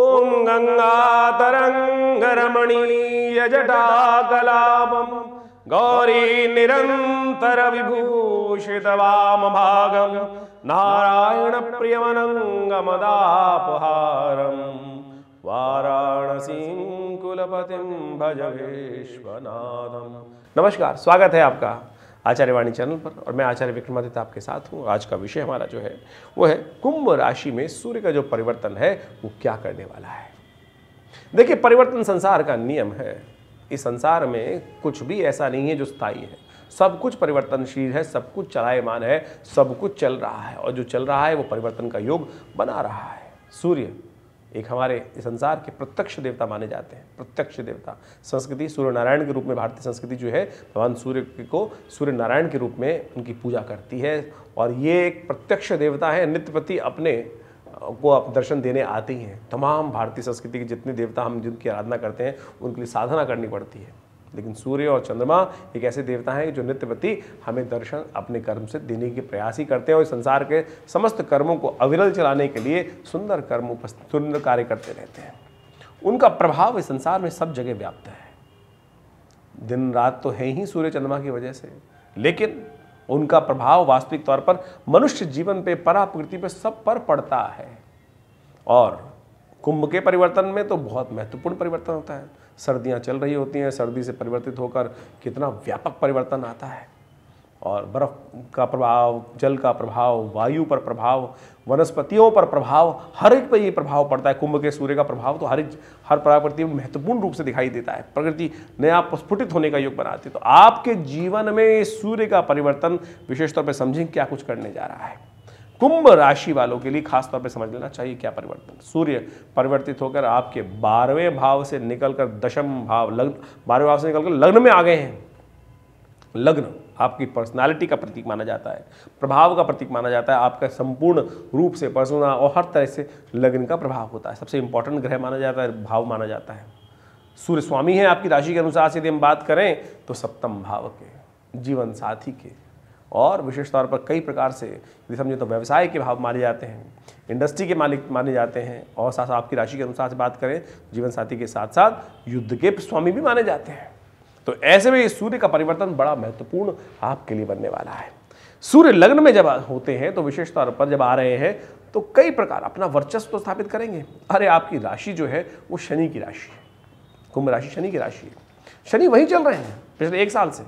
ओम गंगा तरंग रमणीय जटाकलापम गौरी निरंतर विभूषित वाम भागम नारायण प्रियमनंगमदापहारम वाराणसीं कुलपतिं भज विश्वनाथम। नमस्कार, स्वागत है आपका आचार्य वाणी चैनल पर और मैं आचार्य विक्रमादित्य आपके साथ हूँ। आज का विषय हमारा जो है वो है कुंभ राशि में सूर्य का जो परिवर्तन है वो क्या करने वाला है। देखिए, परिवर्तन संसार का नियम है। इस संसार में कुछ भी ऐसा नहीं है जो स्थायी है, सब कुछ परिवर्तनशील है, सब कुछ चलायमान है, सब कुछ चल रहा है और जो चल रहा है वो परिवर्तन का योग बना रहा है। सूर्य एक हमारे संसार के प्रत्यक्ष देवता माने जाते हैं। प्रत्यक्ष देवता संस्कृति सूर्य नारायण के रूप में, भारतीय संस्कृति जो है भगवान सूर्य को सूर्य नारायण के रूप में उनकी पूजा करती है और ये एक प्रत्यक्ष देवता है। नित्य प्रति अपने को आप दर्शन देने आते ही हैं। तमाम भारतीय संस्कृति के जितने देवता हम जिनकी आराधना करते हैं उनके लिए साधना करनी पड़ती है, लेकिन सूर्य और चंद्रमा एक ऐसे देवता हैं जो नित्य प्रति हमें दर्शन अपने कर्म से देने के प्रयास ही करते हैं और संसार के समस्त कर्मों को अविरल चलाने के लिए सुंदर कार्य करते रहते हैं। उनका प्रभाव इस संसार में सब जगह व्याप्त है। दिन रात तो है ही सूर्य चंद्रमा की वजह से, लेकिन उनका प्रभाव वास्तविक तौर पर मनुष्य जीवन पे, पराप्रकृति पे, सब पर पड़ता है। और कुंभ के परिवर्तन में तो बहुत महत्वपूर्ण परिवर्तन होता है। सर्दियां चल रही होती हैं, सर्दी से परिवर्तित होकर कितना व्यापक परिवर्तन आता है और बर्फ का प्रभाव, जल का प्रभाव, वायु पर प्रभाव, वनस्पतियों पर प्रभाव, हर एक पर ये प्रभाव पड़ता है। कुंभ के सूर्य का प्रभाव तो हर प्रकृति में महत्वपूर्ण रूप से दिखाई देता है। प्रकृति नया प्रस्फुटित होने का योग बनाती है। तो आपके जीवन में सूर्य का परिवर्तन विशेष तौर पर समझें क्या कुछ करने जा रहा है। कुंभ राशि वालों के लिए खासतौर पर समझ लेना चाहिए क्या परिवर्तन। सूर्य परिवर्तित होकर आपके 12वें भाव से निकलकर दशम भाव, लग्न 12वें भाव से निकलकर लग्न में आ गए हैं। लग्न आपकी पर्सनालिटी का प्रतीक माना जाता है, प्रभाव का प्रतीक माना जाता है। आपका संपूर्ण रूप से पर्सोना और हर तरह से लग्न का प्रभाव होता है। सबसे इंपॉर्टेंट ग्रह माना जाता है, भाव माना जाता है। सूर्य स्वामी है आपकी राशि के अनुसार। यदि हम बात करें तो सप्तम भाव के, जीवन साथी के और विशेष तौर पर कई प्रकार से यदि समझे तो व्यवसाय के भाव माने जाते हैं, इंडस्ट्री के मालिक माने जाते हैं और साथ आपकी राशि के अनुसार से बात करें जीवन साथी के साथ साथ युद्ध के स्वामी भी माने जाते हैं। तो ऐसे में सूर्य का परिवर्तन बड़ा महत्वपूर्ण आपके लिए बनने वाला है। सूर्य लग्न में जब होते हैं तो विशेष तौर पर जब आ रहे हैं तो कई प्रकार अपना वर्चस्व तो स्थापित करेंगे। अरे आपकी राशि जो है वो शनि की राशि है, कुंभ राशि शनि की राशि है। शनि वहीं चल रहे हैं पिछले एक साल से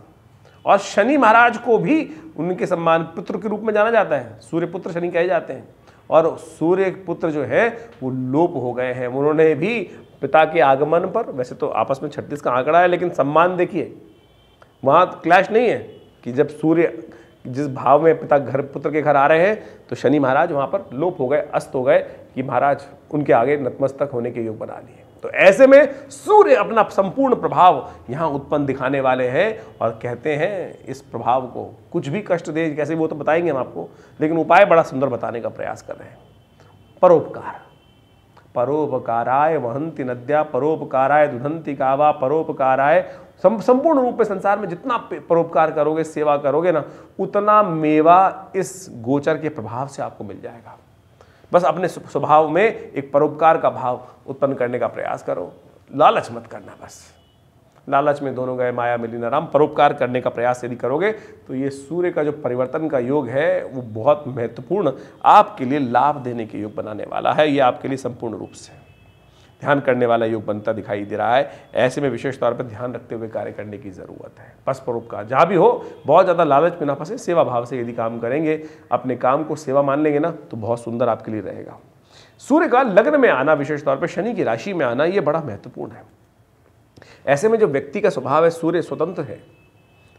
और शनि महाराज को भी उनके सम्मान पुत्र के रूप में जाना जाता है। सूर्य पुत्र शनि कहे जाते हैं और सूर्य पुत्र जो है वो लोप हो गए हैं। उन्होंने भी पिता के आगमन पर, वैसे तो आपस में 36 का आंकड़ा है, लेकिन सम्मान देखिए वहाँ तो क्लैश नहीं है कि जब सूर्य जिस भाव में पिता घर पुत्र के घर आ रहे हैं तो शनि महाराज वहाँ पर लोप हो गए, अस्त हो गए कि महाराज उनके आगे नतमस्तक होने के योग बना लिए। तो ऐसे में सूर्य अपना संपूर्ण प्रभाव यहाँ उत्पन्न दिखाने वाले हैं और कहते हैं इस प्रभाव को कुछ भी कष्ट दे, कैसे वो तो बताएंगे हम आपको, लेकिन उपाय बड़ा सुंदर बताने का प्रयास कर रहे हैं। परोपकार, परोपकाराय वहंती नद्या परोपकाराय दुधंती कावा परोपकाराय। संपूर्ण रूप में संसार में जितना परोपकार करोगे, सेवा करोगे ना, उतना मेवा इस गोचर के प्रभाव से आपको मिल जाएगा। बस अपने स्वभाव में एक परोपकार का भाव उत्पन्न करने का प्रयास करो। लालच मत करना, बस लालच में दोनों गए माया मिली न राम। परोपकार करने का प्रयास यदि करोगे तो ये सूर्य का जो परिवर्तन का योग है वो बहुत महत्वपूर्ण आपके लिए लाभ देने के योग बनाने वाला है। ये आपके लिए संपूर्ण रूप से ध्यान करने वाला योग बनता दिखाई दे रहा है। ऐसे में विशेष तौर पर ध्यान रखते हुए कार्य करने की ज़रूरत है। बस परोपकार जहाँ भी हो, बहुत ज़्यादा लालच में ना फंसे, सेवा भाव से यदि काम करेंगे, अपने काम को सेवा मान लेंगे ना, तो बहुत सुंदर आपके लिए रहेगा। सूर्य का लग्न में आना, विशेष तौर पर शनि की राशि में आना, ये बड़ा महत्वपूर्ण है। ऐसे में जो व्यक्ति का स्वभाव है, सूर्य स्वतंत्र है,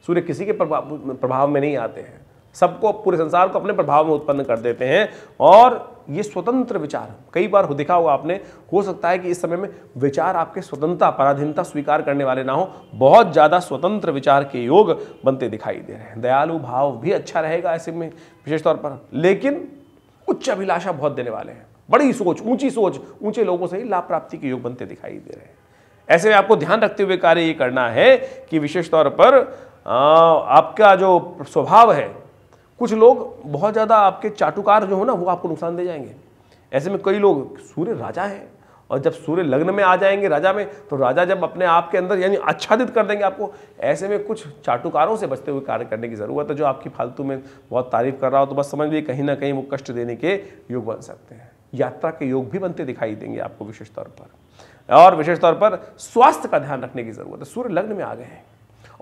सूर्य किसी के प्रभाव में नहीं आते हैं, सबको पूरे संसार को अपने प्रभाव में उत्पन्न कर देते हैं और ये स्वतंत्र विचार कई बार देखा होगा आपने। हो सकता है कि इस समय में विचार आपके स्वतंत्रता, पराधीनता स्वीकार करने वाले ना हो, बहुत ज़्यादा स्वतंत्र विचार के योग बनते दिखाई दे रहे हैं। दयालु भाव भी अच्छा रहेगा ऐसे में विशेष तौर पर, लेकिन उच्च अभिलाषा बहुत देने वाले हैं। बड़ी सोच, ऊँची सोच, ऊँचे लोगों से ही लाभ प्राप्ति के योग बनते दिखाई दे रहे हैं। ऐसे में आपको ध्यान रखते हुए कार्य ये करना है कि विशेष तौर पर आपका जो स्वभाव है, कुछ लोग बहुत ज़्यादा आपके चाटुकार जो हो ना, वो आपको नुकसान दे जाएंगे। ऐसे में कई लोग, सूर्य राजा है और जब सूर्य लग्न में आ जाएंगे राजा में, तो राजा जब अपने आप के अंदर यानी आच्छादित कर देंगे आपको। ऐसे में कुछ चाटुकारों से बचते हुए कार्य करने की ज़रूरत है। जो आपकी फालतू में बहुत तारीफ कर रहा हो तो बस समझ लीजिए कहीं ना कहीं वो कष्ट देने के योग बन सकते हैं। यात्रा के योग भी बनते दिखाई देंगे आपको विशेष तौर पर। और विशेष तौर पर स्वास्थ्य का ध्यान रखने की ज़रूरत है। सूर्य लग्न में आ गए हैं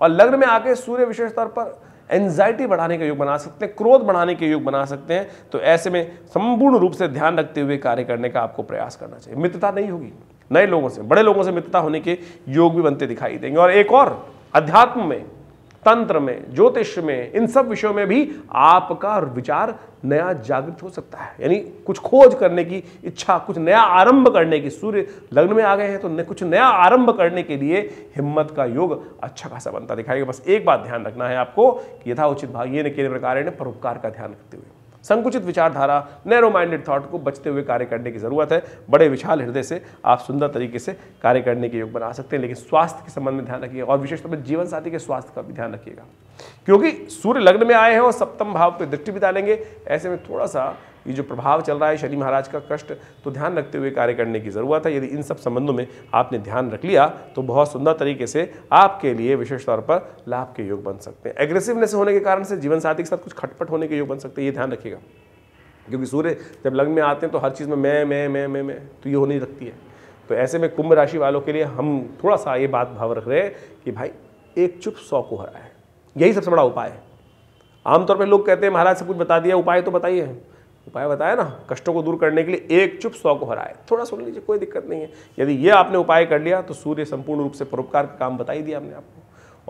और लग्न में आके सूर्य विशेष तौर पर एंजाइटी बढ़ाने का योग बना सकते हैं, क्रोध बढ़ाने के योग बना सकते हैं। तो ऐसे में संपूर्ण रूप से ध्यान रखते हुए कार्य करने का आपको प्रयास करना चाहिए। मित्रता नहीं होगी, नए लोगों से, बड़े लोगों से मित्रता होने के योग भी बनते दिखाई देंगे। और एक और, अध्यात्म में, तंत्र में, ज्योतिष में, इन सब विषयों में भी आपका विचार नया जागृत हो सकता है। यानी कुछ खोज करने की इच्छा, कुछ नया आरंभ करने की, सूर्य लग्न में आ गए हैं तो कुछ नया आरंभ करने के लिए हिम्मत का योग अच्छा खासा बनता दिखाएगा। बस एक बात ध्यान रखना है आपको कि यथाउचित भाग ये न केवल प्रकार परोपकार का ध्यान रखते हुए संकुचित विचारधारा, नैरो माइंडेड थॉट को बचते हुए कार्य करने की ज़रूरत है। बड़े विशाल हृदय से आप सुंदर तरीके से कार्य करने के योग बना सकते हैं। लेकिन स्वास्थ्य के संबंध में ध्यान रखिएगा और विशेष तौर पर जीवन साथी के स्वास्थ्य का भी ध्यान रखिएगा, क्योंकि सूर्य लग्न में आए हैं और सप्तम भाव पर दृष्टि भी डालेंगे। ऐसे में थोड़ा सा ये जो प्रभाव चल रहा है शनि महाराज का, कष्ट, तो ध्यान रखते हुए कार्य करने की ज़रूरत है। यदि इन सब संबंधों में आपने ध्यान रख लिया तो बहुत सुंदर तरीके से आपके लिए विशेष तौर पर लाभ के योग बन सकते हैं। एग्रेसिवनेस होने के कारण से जीवन साथी के साथ कुछ खटपट होने के योग बन सकते हैं, ये ध्यान रखिएगा। क्योंकि सूर्य जब लग्न में आते हैं तो हर चीज़ में मैं तो ये होने लगती है। तो ऐसे में कुंभ राशि वालों के लिए हम थोड़ा सा ये बात भाव रख रहे हैं कि भाई एक चुप 100 को हराए, यही सबसे बड़ा उपाय है। आमतौर पर लोग कहते हैं महाराज से कुछ बता दिया, उपाय तो बताइए। उपाय बताया ना, कष्टों को दूर करने के लिए एक चुप 100 को हराए। थोड़ा सुन लीजिए, कोई दिक्कत नहीं है। यदि ये आपने उपाय कर लिया तो सूर्य संपूर्ण रूप से परोपकार का काम बता ही दिया हमने आपको।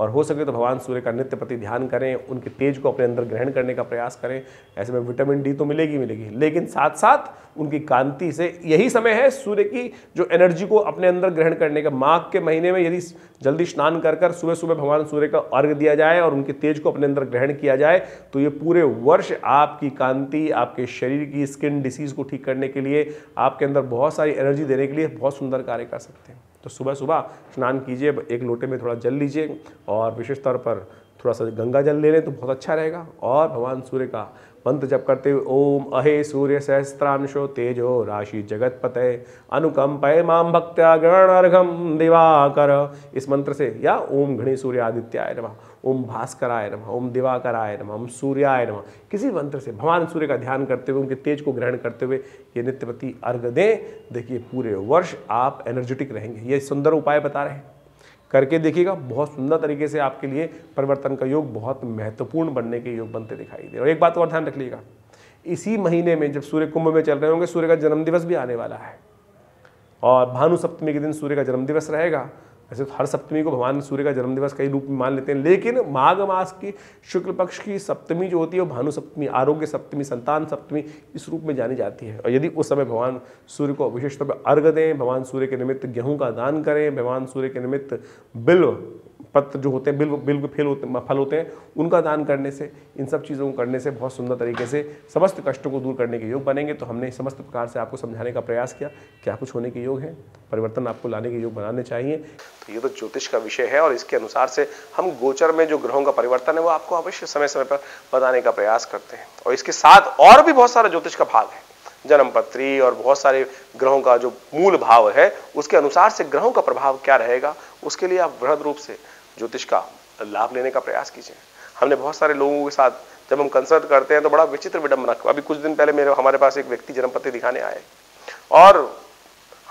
और हो सके तो भगवान सूर्य का नित्य प्रति ध्यान करें, उनके तेज को अपने अंदर ग्रहण करने का प्रयास करें। ऐसे में विटामिन डी तो मिलेगी, लेकिन साथ साथ उनकी कांति से, यही समय है सूर्य की जो एनर्जी को अपने अंदर ग्रहण करने का। माघ के महीने में यदि जल्दी स्नान कर सुबह सुबह भगवान सूर्य का अर्घ्य दिया जाए और उनके तेज को अपने अंदर ग्रहण किया जाए तो ये पूरे वर्ष आपकी कांति, आपके शरीर की स्किन डिसीज को ठीक करने के लिए, आपके अंदर बहुत सारी एनर्जी देने के लिए बहुत सुंदर कार्य कर सकते हैं। तो सुबह सुबह स्नान कीजिए, एक लोटे में थोड़ा जल लीजिए और विशेष तौर पर थोड़ा सा गंगा जल ले लें तो बहुत अच्छा रहेगा। और भगवान सूर्य का मंत्र जप करते हुए ओम अहे सूर्य सहस्त्रांशो तेजो राशि जगत पते अनुकंपय माम भक्त्या गण अर्घम दिवाकर, इस मंत्र से, या ओम घणी सूर्य आदित्याय नमः, ओम भास्कराय नमः, ओम दिवाकराय नमः, ओम सूर्याय नमः, किसी मंत्र से भगवान सूर्य का ध्यान करते हुए, उनके तेज को ग्रहण करते हुए ये नित्य प्रति अर्घ दें। देखिए पूरे वर्ष आप एनर्जेटिक रहेंगे। ये सुंदर उपाय बता रहे हैं, करके देखिएगा। बहुत सुंदर तरीके से आपके लिए परिवर्तन का योग बहुत महत्वपूर्ण बनने के योग बनते दिखाई दे। और एक बात और ध्यान रख लीजिएगा, इसी महीने में जब सूर्य कुंभ में चल रहे होंगे, सूर्य का जन्मदिवस भी आने वाला है और भानु सप्तमी के दिन सूर्य का जन्मदिवस रहेगा। वैसे तो हर सप्तमी को भगवान सूर्य का जन्मदिवस कई रूप में मान लेते हैं, लेकिन माघ मास की शुक्ल पक्ष की सप्तमी जो होती है वो भानु सप्तमी, आरोग्य सप्तमी, संतान सप्तमी इस रूप में जानी जाती है। और यदि उस समय भगवान सूर्य को विशेष तौर पर अर्घ दें, भगवान सूर्य के निमित्त गेहूं का दान करें, भगवान सूर्य के निमित्त बिल्व पत्र जो होते हैं, बिल्व के फल होते हैं, उनका दान करने से, इन सब चीज़ों को करने से बहुत सुंदर तरीके से समस्त कष्टों को दूर करने के योग बनेंगे। तो हमने समस्त प्रकार से आपको समझाने का प्रयास किया, क्या कुछ होने के योग हैं, परिवर्तन आपको लाने के योग बनाने चाहिए। तो ये तो ज्योतिष का विषय है और इसके अनुसार से हम गोचर में जो ग्रहों का परिवर्तन है वो आपको अवश्य समय समय पर बताने का प्रयास करते हैं। और इसके साथ और भी बहुत सारा ज्योतिष का भाग है, जन्मपत्री और बहुत सारे ग्रहों का जो मूल भाव है उसके अनुसार से ग्रहों का प्रभाव क्या रहेगा, उसके लिए आप बृहद रूप से ज्योतिष का लाभ लेने का प्रयास कीजिए। हमने बहुत सारे लोगों के साथ जब हम कंसल्ट करते हैं तो बड़ा विचित्र विडम्बना। अभी कुछ दिन पहले हमारे पास एक व्यक्ति जन्मपत्री दिखाने आए और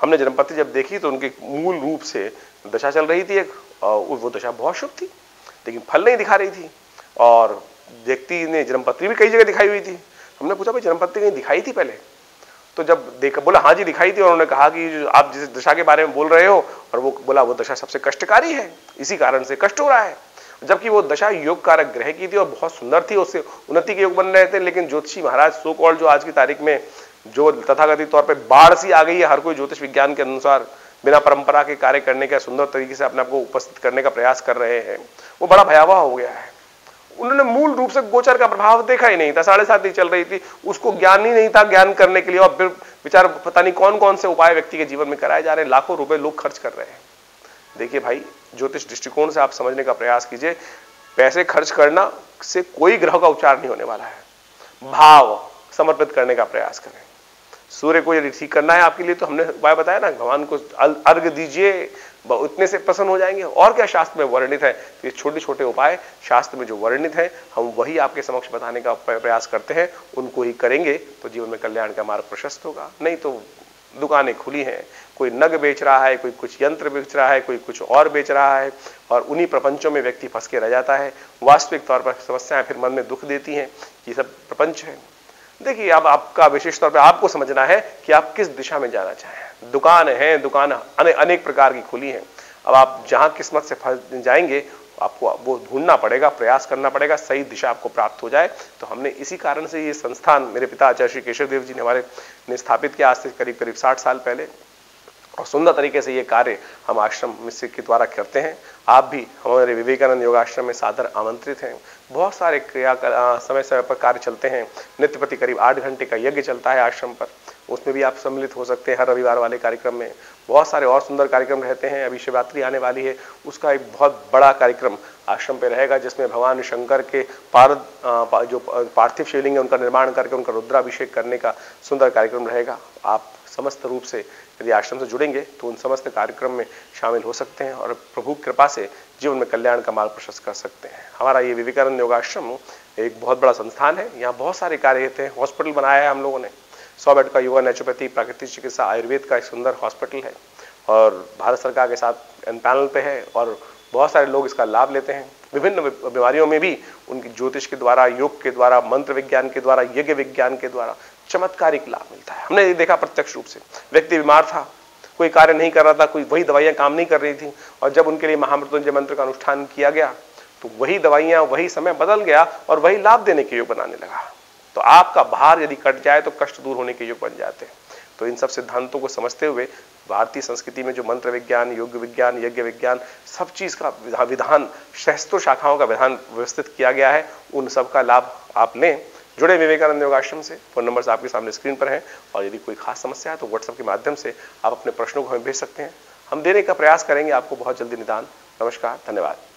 हमने जन्मपत्री जब देखी तो उनकी मूल रूप से दशा चल रही थी, एक वो दशा बहुत शुभ थी लेकिन फल नहीं दिखा रही थी। और व्यक्ति ने जन्मपत्री भी कई जगह दिखाई हुई थी। हमने पूछा भाई जन्मपत्री कहीं दिखाई थी पहले? तो जब देखा बोला हाँ जी दिखाई थी। और उन्होंने कहा कि जो आप जिस दशा के बारे में बोल रहे हो, और वो बोला वो दशा सबसे कष्टकारी है, इसी कारण से कष्ट हो रहा है। जबकि वो दशा योग कारक ग्रह की थी और बहुत सुंदर थी, उससे उन्नति के योग बन रहे थे। लेकिन ज्योतिषी महाराज सो कॉल्ड जो आज की तारीख में जो तथाकथित तौर पर बाढ़ सी आ गई है, हर कोई ज्योतिष विज्ञान के अनुसार बिना परंपरा के कार्य करने का सुंदर तरीके से अपने आपको उपस्थित करने का प्रयास कर रहे हैं, वो बड़ा भयावह हो गया है। उन्होंने मूल रूप से गोचर का प्रभाव देखा ही नहीं था, 7:30 ही चल रही थी, उसको ज्ञान ही नहीं था। ज्ञान करने के लिए और फिर विचार पता नहीं कौन कौन से उपाय व्यक्ति के जीवन में कराए जा रहे हैं, लाखों रुपए लोग खर्च कर रहे हैं। देखिए भाई, ज्योतिष दृष्टिकोण से आप समझने का प्रयास कीजिए। पैसे खर्च करना से कोई ग्रह का उपचार नहीं होने वाला है। भाव समर्पित करने का प्रयास करें, सूर्य को यदि ठीक करना है आपके लिए तो हमने उपाय बताया ना, भगवान को अर्घ दीजिए, उतने से प्रसन्न हो जाएंगे। और क्या शास्त्र में वर्णित है, तो ये छोटे छोटे उपाय शास्त्र में जो वर्णित है हम वही आपके समक्ष बताने का प्रयास करते हैं, उनको ही करेंगे तो जीवन में कल्याण का मार्ग प्रशस्त होगा। नहीं तो दुकानें खुली हैं, कोई नग बेच रहा है, कोई कुछ यंत्र बेच रहा है, कोई कुछ और बेच रहा है, और उन्हीं प्रपंचों में व्यक्ति फंस के रह जाता है। वास्तविक तौर पर समस्याएं फिर मन में दुख देती हैं कि सब प्रपंच है। देखिए अब आपका विशेष तौर पर आपको समझना है कि आप किस दिशा में जाना चाहें। दुकान है, दुकान अनेक प्रकार की खुली हैं, अब आप जहां किस्मत से फंस जाएंगे आपको वो ढूंढना पड़ेगा, प्रयास करना पड़ेगा, सही दिशा आपको प्राप्त हो जाए। तो हमने इसी कारण से ये संस्थान मेरे पिता आचार्य श्री केशव देव जी ने हमारे ने स्थापित किया आज से करीब 60 साल पहले, और सुंदर तरीके से ये कार्य हम आश्रम से के द्वारा करते हैं। आप भी हमारे विवेकानंद योग आश्रम में सादर आमंत्रित हैं। बहुत सारे समय समय पर कार्य चलते हैं, नित्य प्रति करीब 8 घंटे का यज्ञ चलता है आश्रम पर, उसमें भी आप सम्मिलित हो सकते हैं। हर रविवार वाले कार्यक्रम में बहुत सारे और सुंदर कार्यक्रम रहते हैं। अभी शिवरात्रि आने वाली है, उसका एक बहुत बड़ा कार्यक्रम आश्रम पे रहेगा जिसमें भगवान शंकर के जो पार्थिव शिवलिंग है उनका निर्माण करके उनका रुद्राभिषेक करने का सुंदर कार्यक्रम रहेगा। आप समस्त रूप से यदि आश्रम से जुड़ेंगे तो उन समस्त कार्यक्रम में शामिल हो सकते हैं और प्रभु की कृपा से जीवन में कल्याण का मार्ग प्रशस्त कर सकते हैं। हमारा ये विवेकानंद योग आश्रम एक बहुत बड़ा संस्थान है, यहाँ बहुत सारे कार्य होते हैं। हॉस्पिटल बनाया है हम लोगों ने, 100 बेड का योगा, नेचुरोपैथी, प्राकृतिक चिकित्सा, आयुर्वेद का एक सुंदर हॉस्पिटल है और भारत सरकार के साथ इन पैनल पे है और बहुत सारे लोग इसका लाभ लेते हैं। विभिन्न बीमारियों में भी उनकी ज्योतिष के द्वारा, योग के द्वारा, मंत्र विज्ञान के द्वारा, यज्ञ विज्ञान के द्वारा चमत्कारिक लाभ मिलता है। हमने ये देखा प्रत्यक्ष रूप से, व्यक्ति बीमार था, कोई कार्य नहीं कर रहा था, कोई वही दवाइयाँ काम नहीं कर रही थी, और जब उनके लिए महामृत्युंजय मंत्र का अनुष्ठान किया गया तो वही दवाइयाँ, वही समय बदल गया और वही लाभ देने के योग बनाने लगा। तो आपका भार यदि कट जाए तो कष्ट दूर होने के योग बन जाते हैं। तो इन सब सिद्धांतों को समझते हुए भारतीय संस्कृति में जो मंत्र विज्ञान, योग विज्ञान, यज्ञ विज्ञान, सब चीज का विधान, सहस्त्रों शाखाओं का विधान व्यवस्थित किया गया है, उन सब का लाभ आप लें। जुड़े विवेकानंद योग आश्रम से, फोन नंबर आपके सामने स्क्रीन पर हैं, और यदि कोई खास समस्या है तो व्हाट्सएप के माध्यम से आप अपने प्रश्नों को हमें भेज सकते हैं, हम देने का प्रयास करेंगे आपको बहुत जल्दी निदान। नमस्कार, धन्यवाद।